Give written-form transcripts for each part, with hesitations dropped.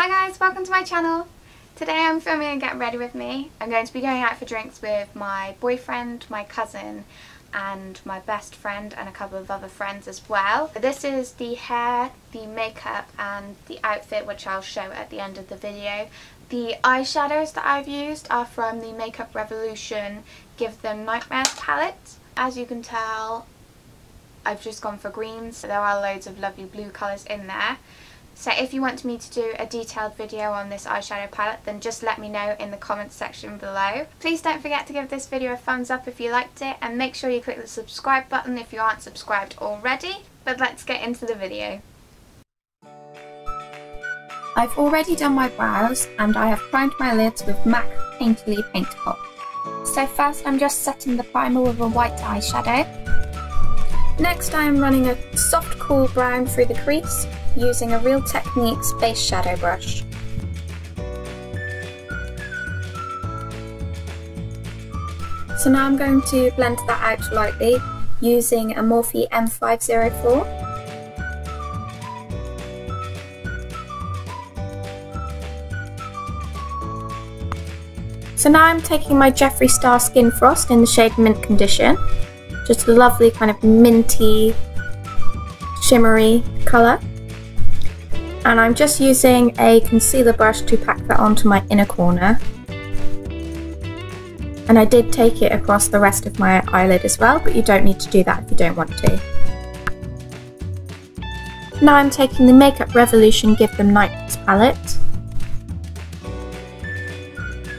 Hi guys, welcome to my channel. Today I'm filming Get Ready With Me. I'm going to be going out for drinks with my boyfriend, my cousin and my best friend and a couple of other friends as well. This is the hair, the makeup and the outfit, which I'll show at the end of the video. The eyeshadows that I've used are from the Makeup Revolution Give Them Nightmares palette. As you can tell, I've just gone for greens. There are loads of lovely blue colours in there. So if you want me to do a detailed video on this eyeshadow palette, then just let me know in the comments section below. Please don't forget to give this video a thumbs up if you liked it, and make sure you click the subscribe button if you aren't subscribed already. But let's get into the video. I've already done my brows and I have primed my lids with MAC Painterly Paint Pot. So first I'm just setting the primer with a white eyeshadow. Next I am running a soft cool brown through the crease, using a Real Techniques base shadow brush. So now I'm going to blend that out lightly using a Morphe M504. So now I'm taking my Jeffree Star Skin Frost in the shade Mint Condition, just a lovely kind of minty, shimmery colour. And I'm just using a concealer brush to pack that onto my inner corner. And I did take it across the rest of my eyelid as well, but you don't need to do that if you don't want to. Now I'm taking the Makeup Revolution Give Them Nightmares palette.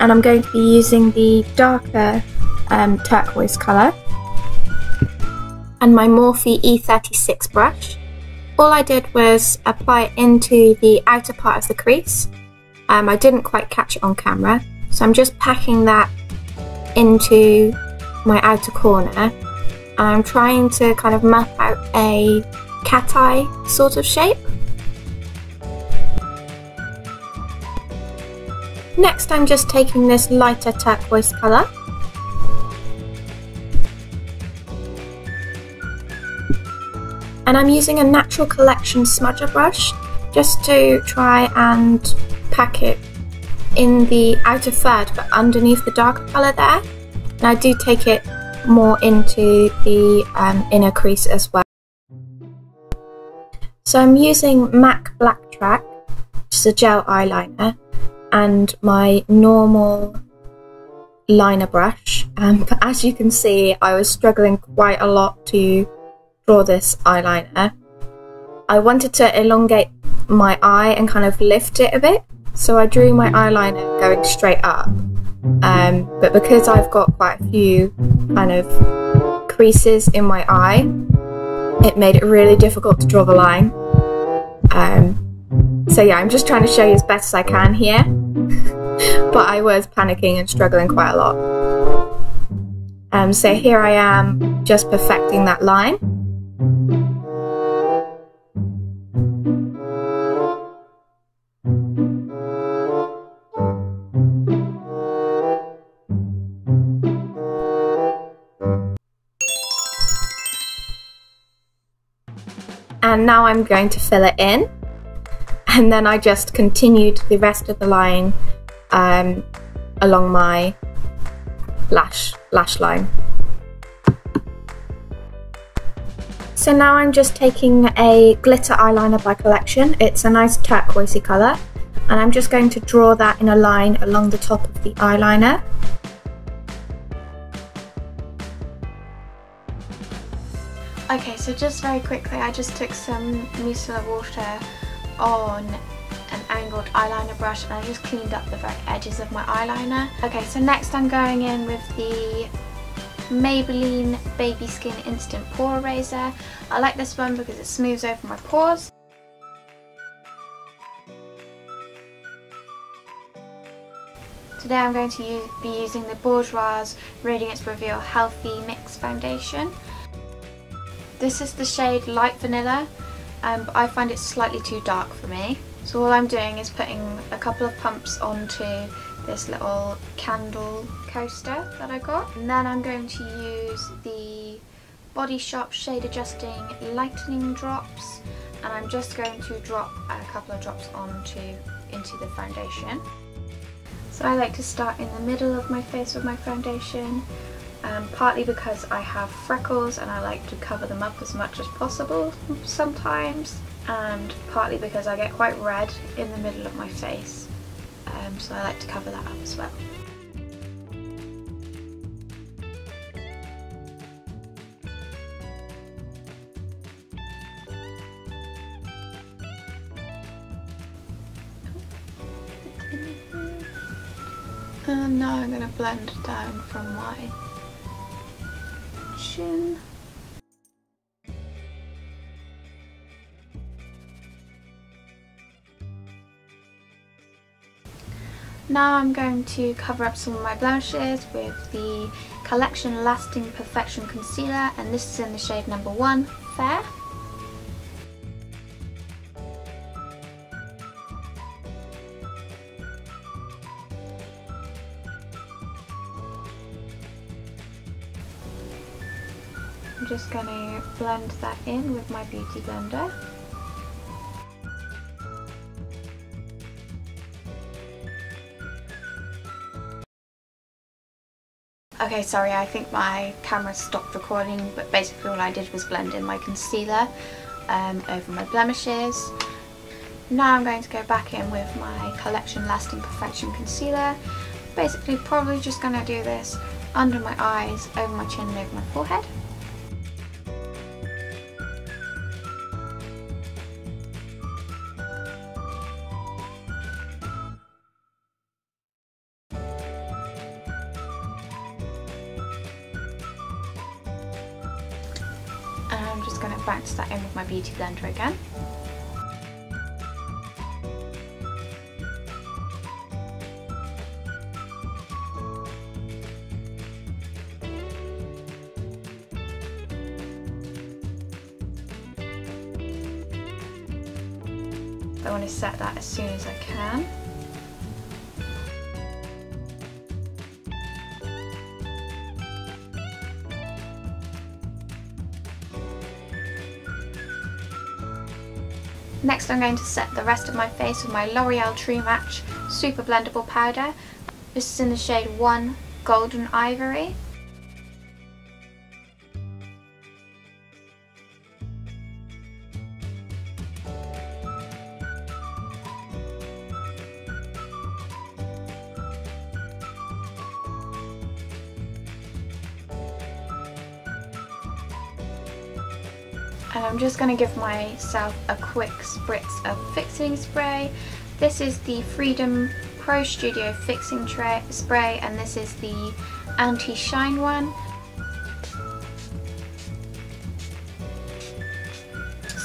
And I'm going to be using the darker turquoise colour. And my Morphe E36 brush. All I did was apply it into the outer part of the crease. I didn't quite catch it on camera, so I'm just packing that into my outer corner. And I'm trying to kind of map out a cat eye sort of shape. Next I'm just taking this lighter turquoise colour and I'm using a Natural Collection smudger brush just to try and pack it in the outer third but underneath the darker colour there, and I do take it more into the inner crease as well. So I'm using MAC Black Track, which is a gel eyeliner, and my normal liner brush, but as you can see I was struggling quite a lot to draw this eyeliner. I wanted to elongate my eye and kind of lift it a bit, so I drew my eyeliner going straight up, but because I've got quite a few kind of creases in my eye, it made it really difficult to draw the line. So yeah, I'm just trying to show you as best as I can here, but I was panicking and struggling quite a lot. So here I am just perfecting that line. And now I'm going to fill it in, and then I just continued the rest of the line along my lash line. So now I'm just taking a glitter eyeliner by Collection. It's a nice turquoisey colour, and I'm just going to draw that in a line along the top of the eyeliner. Okay, so just very quickly, I just took some micellar water on an angled eyeliner brush and I just cleaned up the very edges of my eyeliner. Okay, so next I'm going in with the Maybelline Baby Skin Instant Pore Eraser. I like this one because it smooths over my pores. Today I'm going to be using the Bourjois Radiance Reveal Healthy Mix Foundation. This is the shade Light Vanilla, but I find it slightly too dark for me. So all I'm doing is putting a couple of pumps onto this little candle coaster that I got. And then I'm going to use the Body Shop Shade Adjusting Lightening Drops, and I'm just going to drop a couple of drops into the foundation. So I like to start in the middle of my face with my foundation, partly because I have freckles and I like to cover them up as much as possible sometimes, and partly because I get quite red in the middle of my face, so I like to cover that up as well. And now I'm going to blend down from my chin. Now I'm going to cover up some of my blushes with the Collection Lasting Perfection Concealer, and this is in the shade number 1, Fair. I'm just going to blend that in with my beauty blender. Okay, sorry, I think my camera stopped recording, but basically all I did was blend in my concealer over my blemishes. Now I'm going to go back in with my Collection Lasting Perfection Concealer. Basically, probably just going to do this under my eyes, over my chin and over my forehead. And I'm just going to bounce that in with my beauty blender again. I want to set that as soon as I can. Next I'm going to set the rest of my face with my L'Oreal True Match Super Blendable Powder. This is in the shade 1 Golden Ivory. And I'm just going to give myself a quick spritz of fixing spray. This is the Freedom Pro Studio Fixing Spray, and this is the anti-shine one.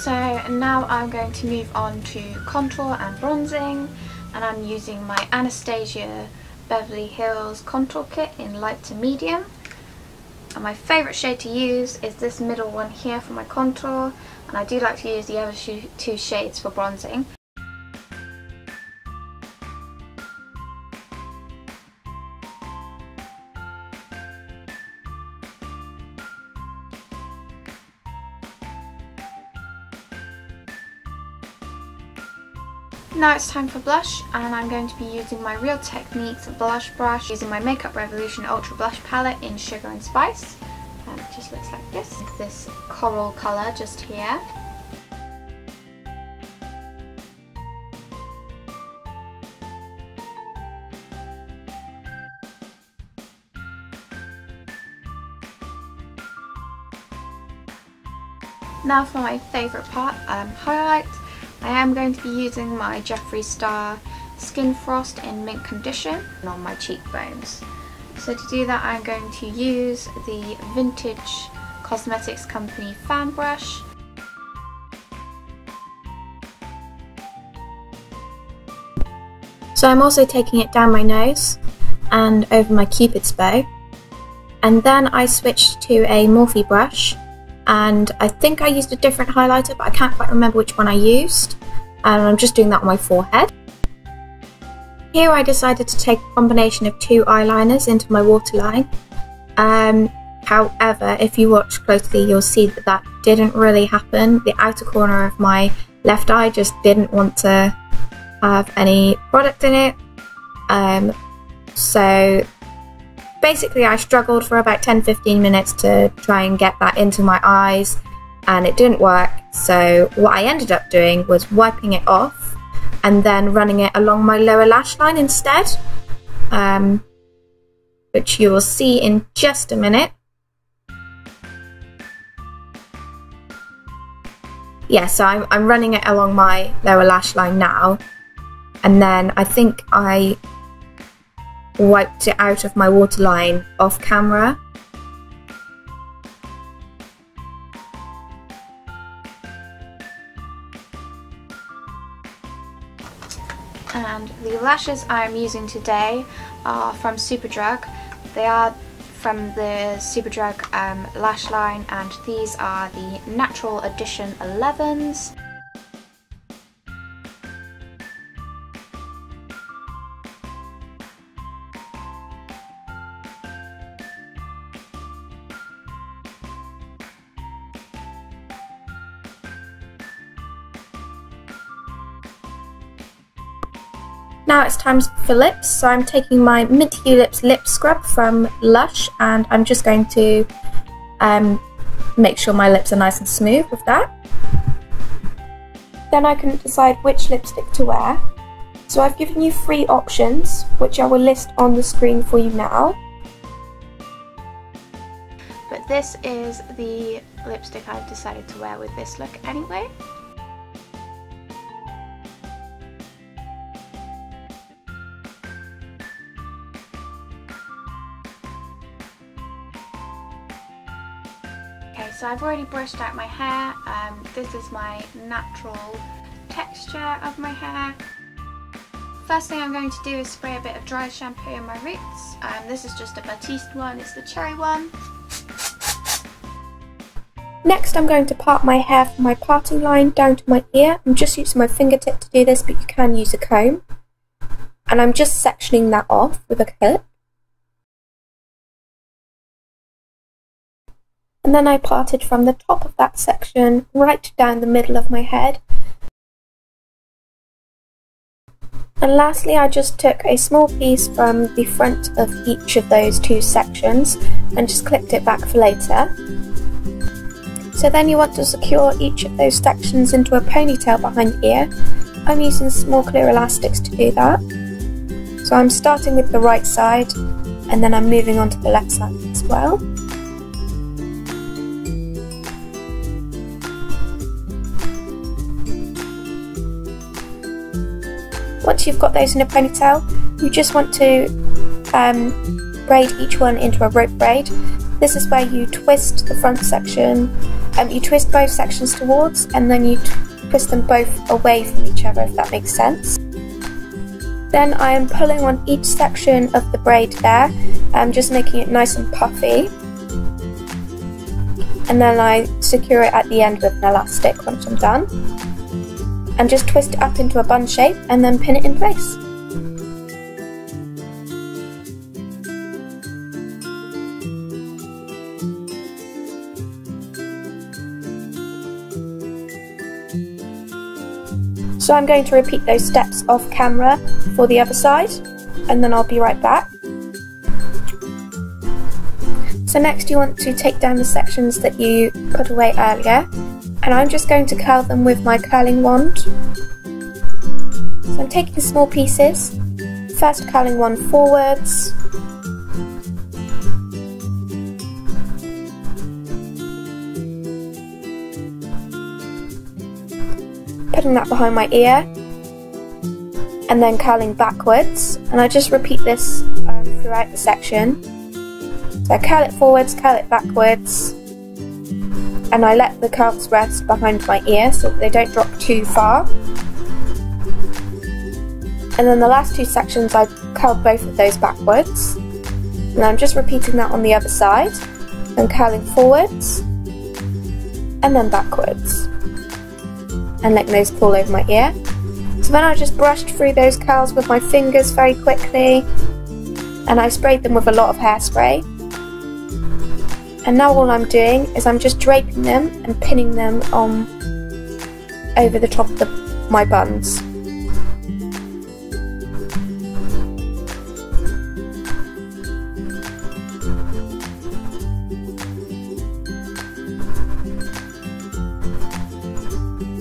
So now I'm going to move on to contour and bronzing, and I'm using my Anastasia Beverly Hills Contour Kit in light to medium. And my favourite shade to use is this middle one here for my contour, and I do like to use the other two shades for bronzing. Now it's time for blush, and I'm going to be using my Real Techniques blush brush using my Makeup Revolution Ultra Blush Palette in Sugar and Spice. And it just looks like this. This coral colour just here. Now for my favourite part, highlight. I am going to be using my Jeffree Star Skin Frost in Mint Condition on my cheekbones. So to do that I'm going to use the Vintage Cosmetics Company fan brush. So I'm also taking it down my nose and over my cupid's bow. And then I switched to a Morphe brush. And I think I used a different highlighter, but I can't quite remember which one I used. And I'm just doing that on my forehead. Here I decided to take a combination of two eyeliners into my waterline. However, if you watch closely, you'll see that that didn't really happen. The outer corner of my left eye just didn't want to have any product in it. So basically I struggled for about 10-15 minutes to try and get that into my eyes, and it didn't work. So what I ended up doing was wiping it off and then running it along my lower lash line instead, which you will see in just a minute. Yeah, so I'm running it along my lower lash line now, and then I think I wiped it out of my waterline off camera. And the lashes I'm using today are from Superdrug. They are from the Superdrug lash line, and these are the Natural Edition 11s. Now it's time for lips, so I'm taking my Mint Julips Lip Scrub from Lush, and I'm just going to make sure my lips are nice and smooth with that. Then I can decide which lipstick to wear. So I've given you three options, which I will list on the screen for you now. But this is the lipstick I've decided to wear with this look anyway. So I've already brushed out my hair. This is my natural texture of my hair. First thing I'm going to do is spray a bit of dry shampoo in my roots. This is just a Batiste one, it's the cherry one. Next I'm going to part my hair from my parting line down to my ear. I'm just using my fingertip to do this, but you can use a comb. And I'm just sectioning that off with a clip. And then I parted from the top of that section right down the middle of my head. And lastly, I just took a small piece from the front of each of those two sections and just clipped it back for later. So then you want to secure each of those sections into a ponytail behind the ear. I'm using small clear elastics to do that. So I'm starting with the right side, and then I'm moving on to the left side as well. Once you've got those in a ponytail, you just want to braid each one into a rope braid. This is where you twist the front section, you twist both sections towards, and then you twist them both away from each other, if that makes sense. Then I am pulling on each section of the braid there, just making it nice and puffy. And then I secure it at the end with an elastic once I'm done. And just twist it up into a bun shape and then pin it in place. So I'm going to repeat those steps off camera for the other side, and then I'll be right back. So next you want to take down the sections that you put away earlier. And I'm just going to curl them with my curling wand. So I'm taking small pieces, first curling wand forwards, putting that behind my ear, and then curling backwards. And I just repeat this throughout the section. So I curl it forwards, curl it backwards. And I let the curls rest behind my ear so that they don't drop too far. And then the last two sections I curled both of those backwards. And I'm just repeating that on the other side, and curling forwards, and then backwards. And letting those fall over my ear. So then I just brushed through those curls with my fingers very quickly, and I sprayed them with a lot of hairspray. And now all I'm doing is I'm just draping them and pinning them on over the top of my buns.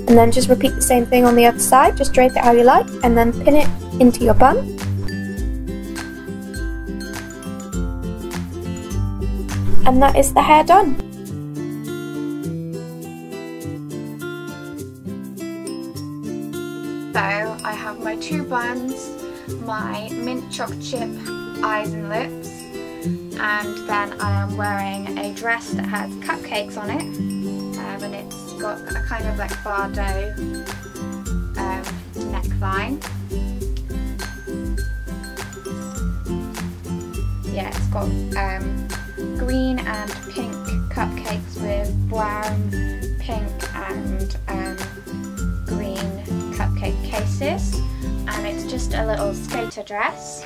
And then just repeat the same thing on the other side, just drape it how you like and then pin it into your bun. And that is the hair done. So I have my two buns, my mint chocolate chip eyes and lips, and then I am wearing a dress that has cupcakes on it, and it's got a kind of like Bardot neckline. Yeah, it's got green and pink cupcakes with brown, pink and green cupcake cases, and it's just a little skater dress.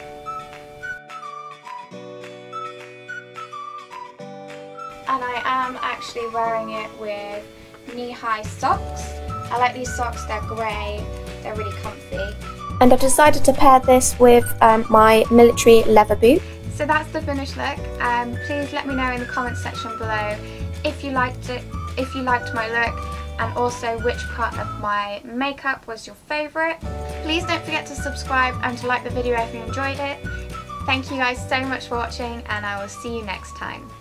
And I am actually wearing it with knee-high socks. I like these socks, they're grey, they're really comfy. And I've decided to pair this with my military leather boot. So that's the finished look. Please let me know in the comments section below if you liked it, if you liked my look, and also which part of my makeup was your favourite. Please don't forget to subscribe and to like the video if you enjoyed it. Thank you guys so much for watching, and I will see you next time.